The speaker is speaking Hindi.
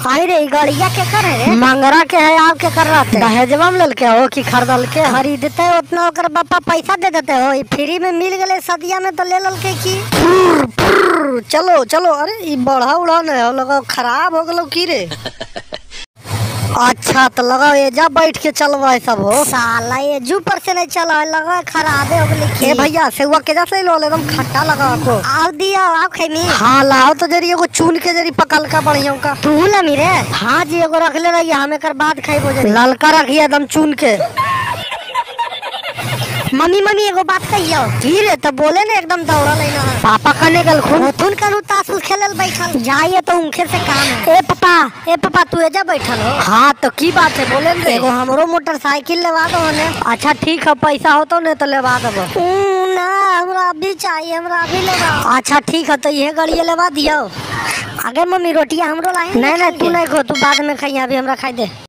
हाय रे गड़िया के कर है मंगरा के है आप के कर रहते दहेजवा में ललके हो कि खरीदल के खरीदते उतना ओकर पापा पैसा दे देते हो फ्री में मिल गए सदिया में तो ले ललके की पुर, पुर, चलो चलो अरे ई बड़ा उड़ा न हो लगा खराब हो गलो की रे अच्छा तो लगा एजा बैठ के चलवा है सब हो साला एजू पर से नहीं चला लगा खराबे हो गई ए भैया सेवा के जैसे लो एकदम खट्टा लगा को आओ दिया आप खैनी हां लाओ तो जरी एगो चून के जरी पकल का बढ़िया का तूल अमीरे हां जी एगो रख ले रही हम एकर बाद खाइबो जरी ललका रखिए एकदम चून के मम्मी मम्मी एगो बात कहियो धीरे तो बोले ना एकदम दौड़ा लेना पापा कने गल खून तुन करू तास खेलल बैठल जाइए तो उनखे से काम है ए पापा तू एजा बैठल हो हां तो की बात है बोले ना एगो हमरो मोटरसाइकिल लेवा दो ने अच्छा ठीक है पैसा हो तो ने तो लेवा दो ना हमरा भी चाहिए हमरा भी लेवा अच्छा ठीक है तो ये गाड़ी लेवा दियो आगे मम्मी रोटी हमरो लाए नहीं नहीं तू नहीं खो तू बाद में खाइए अभी हमरा खाइ दे